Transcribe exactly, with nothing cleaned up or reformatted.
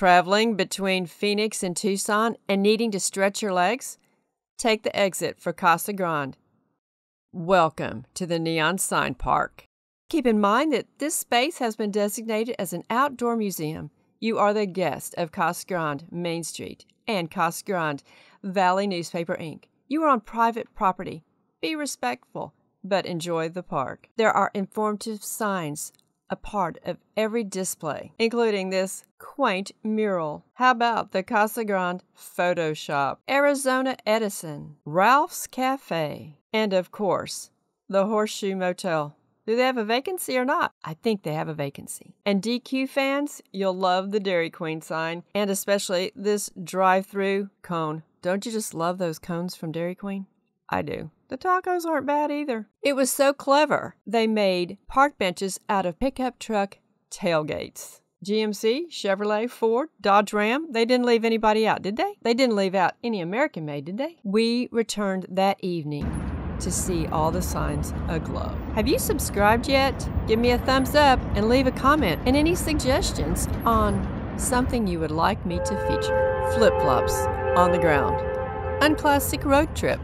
traveling between Phoenix and Tucson and needing to stretch your legs? Take the exit for Casa Grande. Welcome to the Neon Sign Park. Keep in mind that this space has been designated as an outdoor museum. You are the guest of Casa Grande Main Street and Casa Grande Valley Newspaper, Incorporated. You are on private property. Be respectful, but enjoy the park. There are informative signs a part of every display, including this quaint mural. How about the Casa Grande Photoshop, Arizona Edison, Ralph's Cafe, and of course, the Horseshoe Motel. Do they have a vacancy or not? I think they have a vacancy. And D Q fans, you'll love the Dairy Queen sign, and especially this drive-through cone. Don't you just love those cones from Dairy Queen? I do. The tacos aren't bad either. It was so clever. They made park benches out of pickup truck tailgates. G M C, Chevrolet, Ford, Dodge Ram, they didn't leave anybody out, did they? They didn't leave out any American made, did they? We returned that evening to see all the signs aglow. Have you subscribed yet? Give me a thumbs up and leave a comment and any suggestions on something you would like me to feature. Flip-flops on the ground. Unclassic Road Trip.